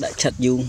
đã chặt dung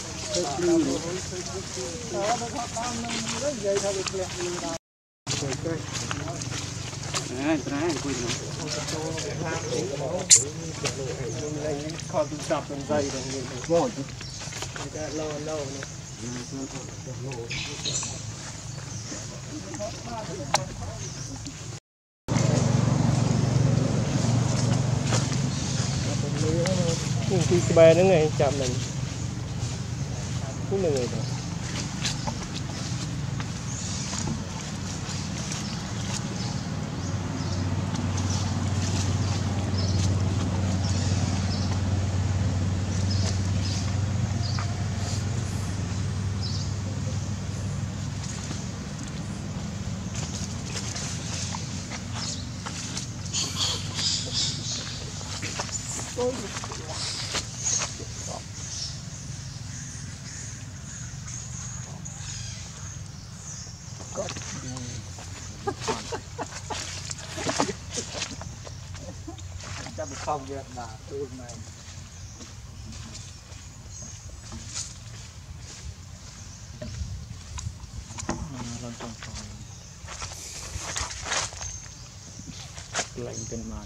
bè nó ngay chạm mình cũng là người rồi không vậy là tôi mày lần trong phòng lạnh trên màn